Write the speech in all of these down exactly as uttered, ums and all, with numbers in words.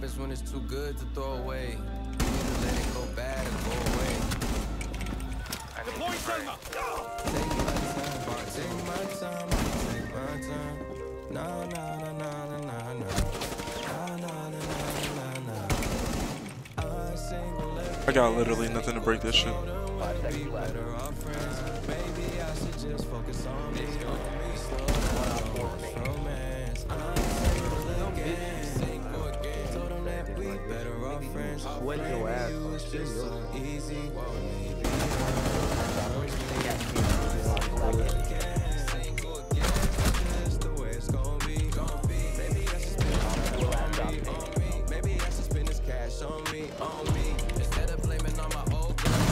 happens when it's too good to throw away. You need to let it go bad or go away. I need to pray. Take my time, boy. Take my time, take my time. Nah, nah, nah, nah, nah, nah, nah, nah, nah, nah, nah, nah. I got literally nothing to break this shit. Five seconds left. Maybe I should just focus on me. Sweat your ass. It's just so easy. Maybe I should spend this cash on me, on me. Instead of blaming on my old girl.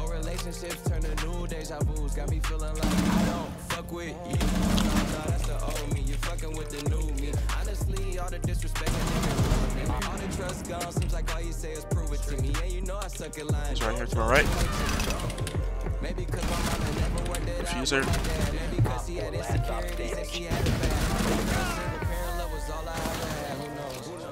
Old relationships turn to new deja vu's. Got me feeling like I don't fuck with you. No, that's the old me. You're fucking with the new me. Honestly, all the disrespect and everything. All the trust gone, seems like all you say is prove it to me. And you know I suck at lying. He's right here to my right. Maybe because my mama never worked it out. Maybe because he had insecurities and she had a bad. Single parent love was all I ever had. Who knows? Who knows?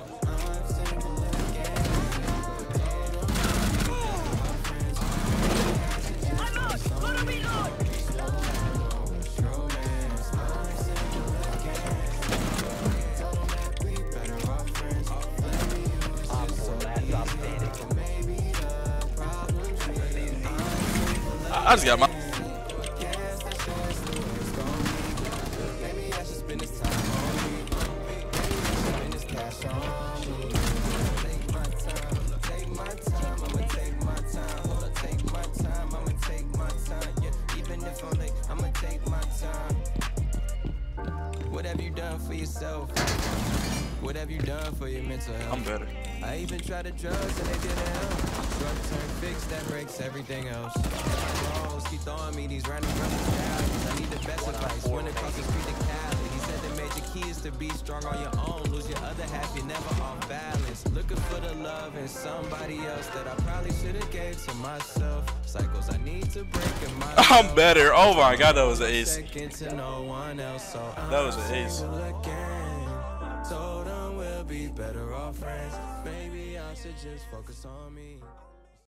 I just got my. What have you done for yourself? What have you done for your mental health? I'm better. I even tried to drugs and they didn't help. Drug turn fix that breaks everything else. Keep throwing me these random brothers. I need the best advice. When it comes to street to Cali, he said the major key is to be strong on your own. Lose your other half, you're never on balance. Looking for the love in somebody else that I probably should have gave to myself. Cycles I need to break in my. I'm better. Oh my god, that was an ace. That was an ace. Told them we'll be better off friends. Maybe I should just focus on me.